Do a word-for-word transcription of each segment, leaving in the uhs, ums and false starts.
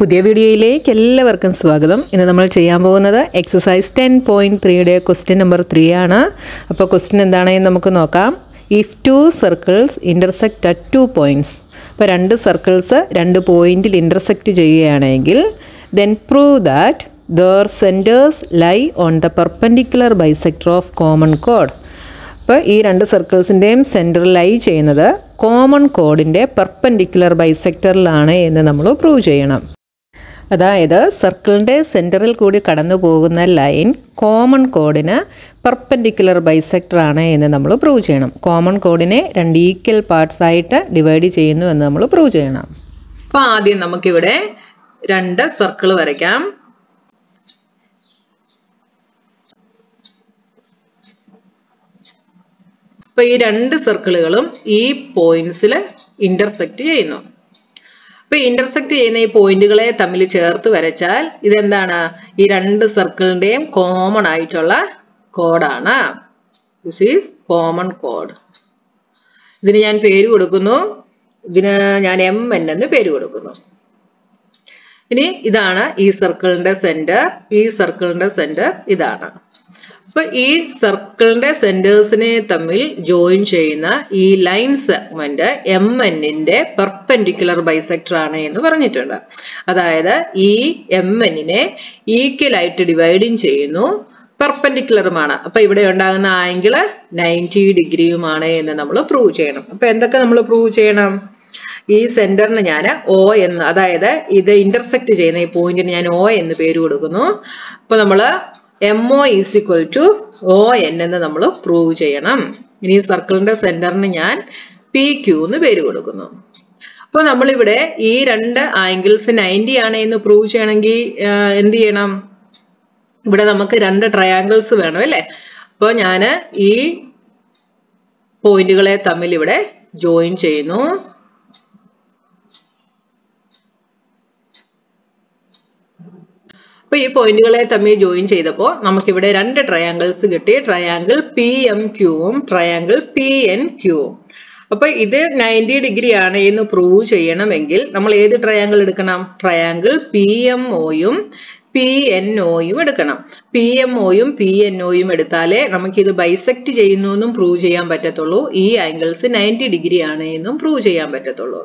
പുതിയ വീഡിയോയിലേക്ക് എല്ലാവർക്കും സ്വാഗതം. ഇന്ന് നമ്മൾ ചെയ്യാൻ പോകുന്നത് എക്സസൈസ് ടെൻ പോയിൻറ്റ് ത്രീയുടെ ക്വസ്റ്റ്യൻ നമ്പർ ത്രീ ആണ്. അപ്പോൾ ക്വസ്റ്റ്യൻ എന്താണെന്ന് നമുക്ക് നോക്കാം. If two circles intersect at two points, അപ്പോൾ രണ്ട് സർക്കിൾസ് രണ്ട് പോയിൻറ്റിൽ ഇൻ്റർസെക്റ്റ് ചെയ്യുകയാണെങ്കിൽ then prove that their centres lie on the perpendicular bisector of common കോഡ്. അപ്പോൾ ഈ രണ്ട് സർക്കിൾസിൻ്റെയും സെൻറ്ററിലായി ചെയ്യുന്നത് കോമൺ കോഡിൻ്റെ പെർപെൻഡിക്കുലർ ബൈസെക്ടറിലാണ് എന്ന് നമ്മൾ പ്രൂവ് ചെയ്യണം. അതായത് സർക്കിളിൻ്റെ സെൻറ്ററിൽ കൂടി കടന്നു പോകുന്ന ലൈൻ കോമൺ കോഡിന് പെർപെൻഡിക്കുലർ ബൈസെക്ടറാണ് എന്ന് നമ്മൾ പ്രൂവ് ചെയ്യണം. കോമൺ കോഡിനെ രണ്ട് ഈക്വൽ പാർട്സ് ആയിട്ട് ഡിവൈഡ് ചെയ്യുന്നു എന്ന് നമ്മൾ പ്രൂവ് ചെയ്യണം. അപ്പോൾ ആദ്യം നമുക്കിവിടെ രണ്ട് സർക്കിൾ വരയ്ക്കാം. അപ്പോൾ ഈ രണ്ട് സർക്കിളുകളും ഈ പോയിന്റ്സിൽ ഇൻ്റർസെക്റ്റ് ചെയ്യുന്നു. അപ്പോൾ ഇൻ്റർസെക്റ്റ് ചെയ്യുന്ന ഈ പോയിന്റുകളെ തമ്മിൽ ചേർത്ത് വരച്ചാൽ ഇതെന്താണ്? ഈ രണ്ട് സർക്കിളിൻ്റെയും കോമൺ ആയിട്ടുള്ള കോഡാണ്. ദിസ് ഈസ് കോമൺ കോഡ്. ഇതിന് ഞാൻ പേര് കൊടുക്കുന്നു, ഇതിന് ഞാൻ എം എൻ എന്ന് പേര് കൊടുക്കുന്നു. ഇനി ഇതാണ് ഈ സർക്കിളിൻ്റെ സെന്റർ, ഈ സർക്കിളിൻ്റെ സെന്റർ ഇതാണ്. അപ്പൊ ഈ സർക്കിളിന്റെ സെന്റേഴ്സിനെ തമ്മിൽ ജോയിൻ ചെയ്യുന്ന ഈ ലൈൻ സെഗ്മെന്റ് എം എന്നിന്റെ പെർപെൻഡിക്കുലർ ബൈസെക്ടർ ആണ് എന്ന് പറഞ്ഞിട്ടുണ്ട്. അതായത് ഈ എം എന്നിനെ ഈക്വലായിട്ട് ഡിവൈഡിങ് ചെയ്യുന്നു, പെർപെൻഡിക്കുലറുമാണ്. അപ്പൊ ഇവിടെ ഉണ്ടാകുന്ന ആംഗിൾ നയൻറ്റി ഡിഗ്രിയുമാണ് എന്ന് നമ്മൾ പ്രൂവ് ചെയ്യണം. അപ്പൊ എന്തൊക്കെ നമ്മൾ പ്രൂവ് ചെയ്യണം? ഈ സെന്ററിന് ഞാൻ ഓ എന്ന്, അതായത് ഇത് ഇന്റർസെക്ട് ചെയ്യുന്ന ഈ പോയിന്റിന് ഞാൻ ഓ എന്ന് പേര് കൊടുക്കുന്നു. അപ്പൊ നമ്മള് M O is equal to O N എന്ന് നമ്മൾ പ്രൂവ് ചെയ്യണം. ഇനി ഈ സർക്കിളിന്റെ സെന്ററിന് ഞാൻ പി ക്യൂ എന്ന് പേര് കൊടുക്കുന്നു. അപ്പോൾ നമ്മളിവിടെ ഈ രണ്ട് ആംഗിൾസ് നയൻറ്റി ആണ് എന്ന് പ്രൂവ് ചെയ്യണമെങ്കിൽ എന്ത് ചെയ്യണം? ഇവിടെ നമുക്ക് രണ്ട് ട്രയാങ്കിൾസ് വേണം അല്ലേ? അപ്പോൾ ഞാൻ ഈ പോയിന്റുകളെ തമ്മിൽ ഇവിടെ ജോയിൻ ചെയ്യുന്നു. അപ്പൊ ഈ പോയിന്റുകളെ തമ്മിൽ ജോയിൻ ചെയ്തപ്പോൾ നമുക്കിവിടെ രണ്ട് ട്രയാങ്കിൾസ് കിട്ടി. ട്രയാങ്കിൾ പി എം ക്യൂവും ട്രയാങ്കിൾ പി എൻ ക്യൂവും. അപ്പൊ ഇത് നയൻറ്റി ഡിഗ്രി ആണ് എന്ന് പ്രൂവ് ചെയ്യണമെങ്കിൽ നമ്മൾ ഏത് ട്രയാങ്കിൾ എടുക്കണം? ട്രയാങ്കിൾ പി എം ഒയും പി എൻ ഒയും എടുക്കണം. പി എം ഒയും പി എൻ ഒയും എടുത്താലേ നമുക്കിത് ബൈസെക്ട് ചെയ്യുന്നു എന്നും പ്രൂവ് ചെയ്യാൻ പറ്റത്തുള്ളൂ. ഈ ആംഗിൾസ് നയൻറ്റി ഡിഗ്രി ആണ് എന്നും പ്രൂവ് ചെയ്യാൻ പറ്റത്തുള്ളൂ.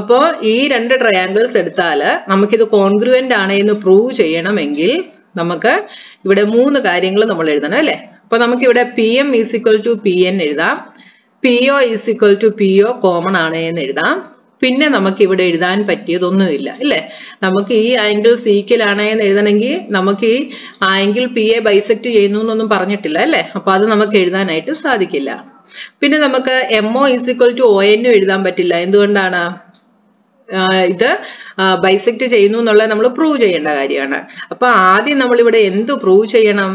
അപ്പോൾ ഈ രണ്ട് ട്രയാങ്കിൾസ് എടുത്താൽ നമുക്കിത് കോൺഗ്രുവന്റ് ആണ് എന്ന് പ്രൂവ് ചെയ്യണമെങ്കിൽ നമുക്ക് ഇവിടെ മൂന്ന് കാര്യങ്ങൾ നമ്മൾ എഴുതണം അല്ലേ? അപ്പൊ നമുക്കിവിടെ P M is equal to P N എഴുതാം, P O is equal to P O common ആണ് എന്ന് എഴുതാം. പിന്നെ നമുക്ക് ഇവിടെ എഴുതാൻ പറ്റിയതൊന്നുമില്ല അല്ലേ? നമുക്ക് ഈ ആംഗിൾ ഈക്വൽ ആണ് എന്ന് എഴുതണമെങ്കിൽ നമുക്ക് ഈ ആംഗിൾ പി എ ബൈസെക്ട് ചെയ്യുന്നു എന്നൊന്നും പറഞ്ഞിട്ടില്ല അല്ലേ? അപ്പൊ അത് നമുക്ക് എഴുതാനായിട്ട് സാധിക്കില്ല. പിന്നെ നമുക്ക് M O is equal to O എന്നും എഴുതാൻ പറ്റില്ല. എന്തുകൊണ്ടാണ്? ഇത് ബൈസെക്ട് ചെയ്യുന്നു എന്നുള്ളത് നമ്മൾ പ്രൂവ് ചെയ്യേണ്ട കാര്യമാണ്. അപ്പൊ ആദ്യം നമ്മൾ ഇവിടെ എന്ത് പ്രൂവ് ചെയ്യണം?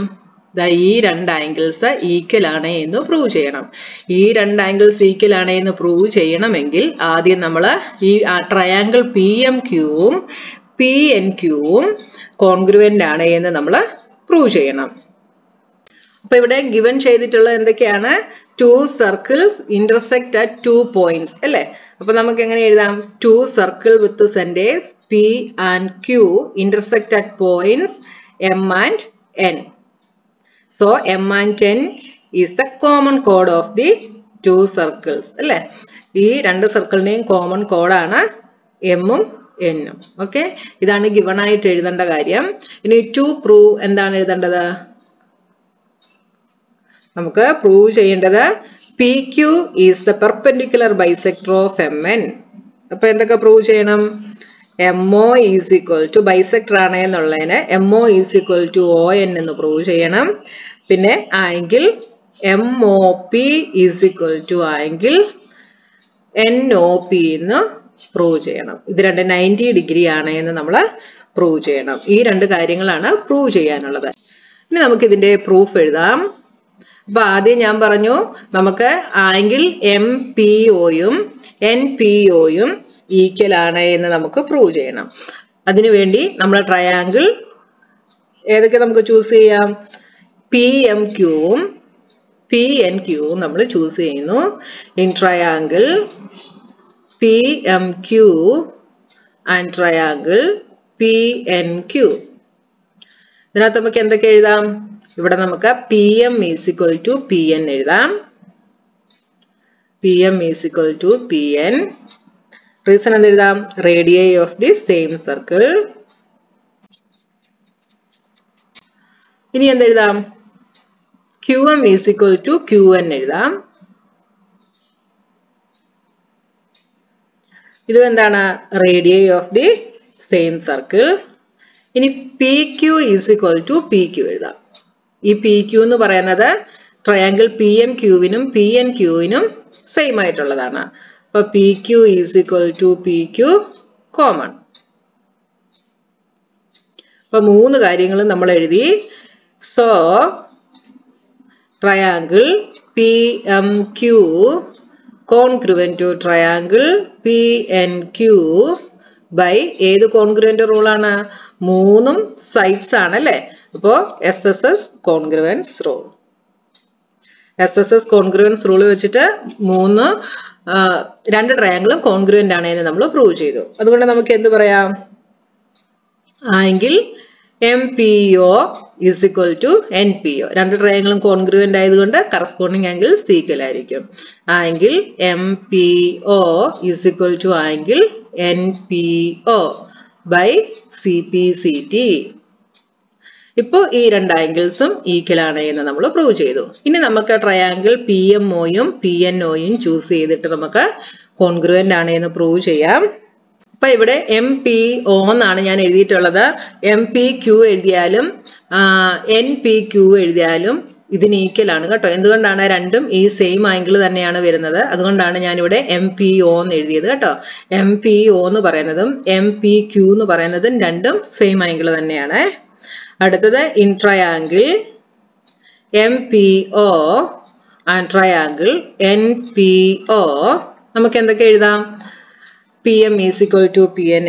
ഈ രണ്ട് ആംഗിൾസ് ഈക്വൽ ആണ് എന്ന് പ്രൂവ് ചെയ്യണം. ഈ രണ്ട് ആംഗിൾസ് ഈക്വൽ ആണ് എന്ന് പ്രൂവ് ചെയ്യണമെങ്കിൽ ആദ്യം നമ്മൾ ഈ ട്രയാങ്കിൾ പി എം ക്യൂവും പി എൻ ക്യൂവും കോൺഗ്രുവന്റ് ആണ് എന്ന് നമ്മൾ പ്രൂവ് ചെയ്യണം. അപ്പൊ ഇവിടെ ഗിവൻ ചെയ്തിട്ടുള്ളത് എന്തൊക്കെയാണ്? Two circles intersect at two points അല്ലെ? അപ്പൊ നമുക്ക് എങ്ങനെ എഴുതാം? Two circle with centres P and Q intersect at points M and N. So M and N is the common code of the two circles. അല്ലേ? ഈ രണ്ട് സർക്കിളിന്റെയും common കോഡാണ് എമ്മും എന്നും. ഓക്കെ, ഇതാണ് ഗിവൺ ആയിട്ട് എഴുതേണ്ട കാര്യം. ഇനി ടു പ്രൂവ് എന്താണ് എഴുതേണ്ടത്? നമുക്ക് പ്രൂവ് ചെയ്യേണ്ടത് P Q is the perpendicular bisector of M N. അപ്പൊ എന്തൊക്കെ പ്രൂവ് ചെയ്യണം? M O is equal to bisector ആണ് എന്നുള്ളതിന് M O is equal to O N എന്ന് പ്രൂവ് ചെയ്യണം. പിന്നെ angle M O P is equal to angle N O P എന്ന് prove ചെയ്യണം. ഇത് രണ്ട് നയൻറ്റി ഡിഗ്രി ആണ് എന്ന് നമ്മൾ പ്രൂവ് ചെയ്യണം. ഈ രണ്ട് കാര്യങ്ങളാണ് പ്രൂവ് ചെയ്യാനുള്ളത്. ഇനി നമുക്ക് ഇതിന്റെ പ്രൂഫ് എഴുതാം. അപ്പൊ ആദ്യം ഞാൻ പറഞ്ഞു നമുക്ക് ആംഗിൾ എം പി ഒയും എൻ പി ഒയും ഈക്വൽ ആണ് എന്ന് നമുക്ക് പ്രൂവ് ചെയ്യണം. അതിനുവേണ്ടി നമ്മൾ ട്രയാങ്കിൾ ഏതൊക്കെ നമുക്ക് ചൂസ് ചെയ്യാം? പി എം ക്യൂവും പി എൻ ക്യൂവും നമ്മൾ ചൂസ് ചെയ്യുന്നു. In triangle P M Q and triangle P N Q. Then we can write P M is equal to P N. P M is equal to P N. Reason is the radii of the same circle. Then Q M is equal to Q N. This is the radii of the same circle. In P Q is equal to P Q. This P Q is triangle P M Q in P N Q in same. So P Q is equal to P Q common. So triangle P M Q congruent to triangle P N Q by either congruent rule ana moonum sides ana le. So S S S congruence rule. S S S congruence rule vechita moon uh, two triangle congruent ana ennu nammal prove cheyidu. Adukonde namukku endu parayam angle M P O is equal to N P O. Two triangle congruent ആയതുകൊണ്ട് corresponding angle sequal ആയിരിക്കും. Angle M P O is equal to angle N P O by C P C T. ഇപ്പോൾ ഈ രണ്ട് ആംഗിൾസും equal ആണ് എന്ന് നമ്മൾ prove ചെയ്തു. ഇനി നമുക്ക് ട്രയാംഗിൾ P M O യും P N O യും ചൂസ് ചെയ്തിട്ട് നമുക്ക് congruent ആണ് എന്ന് പ്രൂവ് ചെയ്യാം. അപ്പോൾ ഇവിടെ M P O എന്നാണ് ഞാൻ എഴുതിയിട്ടുള്ളത്. M P Q എഴുതിയാലും N P Q എഴുതിയാലും ഇതിന് ഈക്വൽ ആണ് കേട്ടോ. എന്തുകൊണ്ടാണ് രണ്ടും ഈ സെയിം ആംഗിൾ തന്നെയാണ് വരുന്നത്. അതുകൊണ്ടാണ് ഞാൻ ഇവിടെ M P O എന്ന് എഴുതിയത് കേട്ടോ. M P O എന്ന് പറയുന്നതും M P Q എന്ന് പറയുന്നതും രണ്ടും സെയിം ആംഗിൾ തന്നെയാണ്. That in triangle M P O and triangle N P O, P M is equal to P N.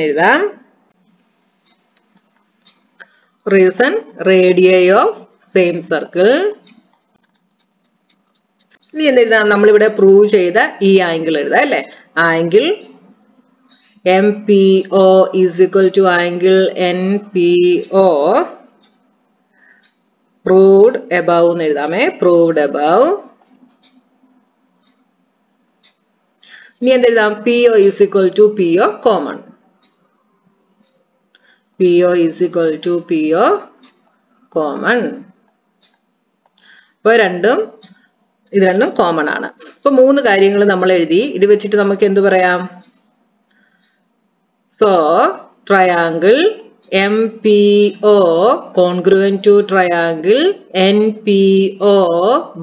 Reason, radii of same circle. We will prove this angle. Angle M P O is equal to angle N P O. Proved above nirdaame. Proved above. P O is equal to P O common. P O is equal to P O common. By random, this random common ana. So, three കാര്യങ്ങൾ നമ്മൾ എഴുതി. ഇത് വെച്ചിട്ട് നമുക്ക് എന്തു പറയാം? So, triangle M P O congruent to triangle N P O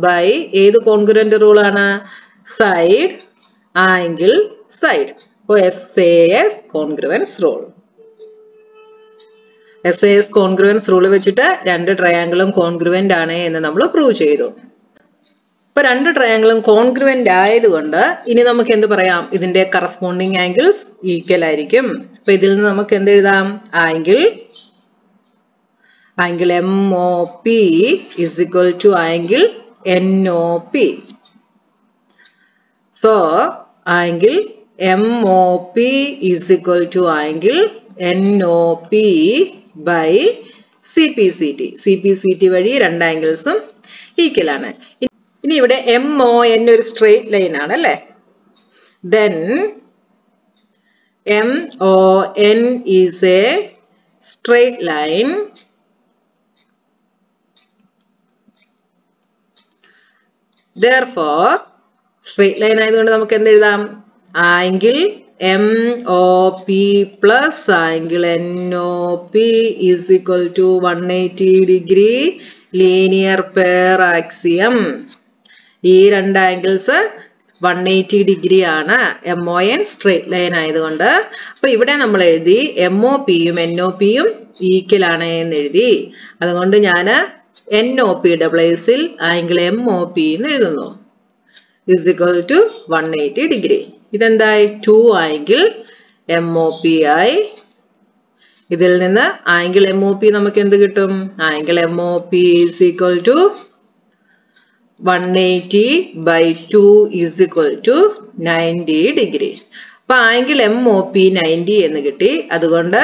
by either congruent rule ana side angle side. So S A S congruence rule. S A S congruence rule vechita rendu triangle congruent aanu ennu nammal prove cheyidu. But under triangle congruent ayedukond ini namak endu parayam idinte corresponding angles equal aayirikkum. Appo idil nu namak endu ezhudam angle angle M O P is equal to angle N O P. So angle M O P is equal to angle N O P by C P C T. C P C T vadi rendu angles um equal aanu. Ini ivide M O N oru straight line aanalle. Then M O N is a straight line. Therefore straight line ayidukonde namukku endu ezhudam angle M O P plus angle N O P is equal to one hundred eighty degree linear pair axiom. These two angles one hundred eighty degree ana. M O N straight line ayidonda. Appo ivide nammal ezhuthi M O P um N O P um equal aanu ennu ezhuthi. Adukonde njan N O P place il angle M O P ennu ezhudunu. Is equal to one hundred eighty degree. Idendayi two angle M O P ayi. Idil ninnu angle M O P namukku endu kittum? Angle M O P is equal to one hundred eighty by two is equal to ninety degree. അപ്പോൾ angle M O P ninety എന്ന് കിട്ടി. അതുകൊണ്ട്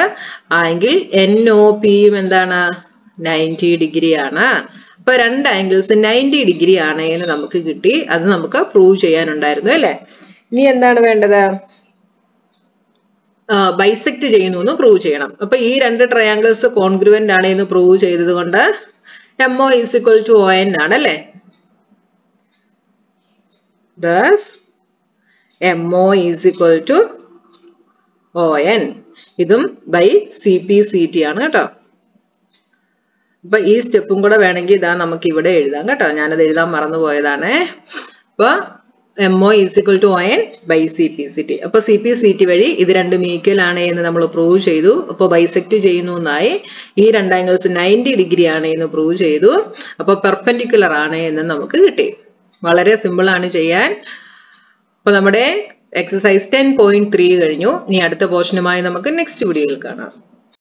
angle N O P യും എന്താണ് ninety degree ആണ്. അപ്പോൾ രണ്ട് angles ninety degree ആണ് എന്ന് നമുക്ക് കിട്ടി. അത് നമുക്ക് പ്രൂവ് ചെയ്യാനുണ്ടായിരുന്നു അല്ലേ. ഇനി എന്താണ് വേണ്ടത്? ബൈസെക്റ്റ് ചെയ്യുന്നു എന്ന് പ്രൂവ് ചെയ്യണം. അപ്പോൾ ഈ രണ്ട് ട്രയാംഗിൾസ് കോൺഗ്രുവന്റ് ആണ് എന്ന് പ്രൂവ് ചെയ്തതുകൊണ്ട് MO is equal to ON ആണ് അല്ലേ. Thus MO is equal to ON. ഇതും by C P C T ആണ് കേട്ടോ. അപ്പൊ ഈ സ്റ്റെപ്പും കൂടെ വേണമെങ്കിൽ ഇതാ നമുക്ക് ഇവിടെ എഴുതാം കേട്ടോ. ഞാനത് എഴുതാൻ മറന്നുപോയതാണ്. അപ്പൊ MO is equal to ON by C P C T. അപ്പൊ C P C T വഴി ഇത് രണ്ടും ഈക്വൽ ആണ് എന്ന് നമ്മൾ പ്രൂവ് ചെയ്തു. അപ്പൊ ബൈസെക്ട് ചെയ്യുന്നു എന്നായി. ഈ രണ്ട് ആംഗിൾസ് ninety ഡിഗ്രി ആണ് എന്ന് പ്രൂവ് ചെയ്തു. അപ്പൊ പെർപെൻഡിക്കുലർ ആണ് എന്ന് നമുക്ക് കിട്ടി. വളരെ സിമ്പിൾ ആണ് ചെയ്യാൻ. അപ്പൊ നമ്മുടെ എക്സസൈസ് ten point three കഴിഞ്ഞു. ഇനി അടുത്ത പോർഷനുമായി നമുക്ക് നെക്സ്റ്റ് വീഡിയോയിൽ കാണാം.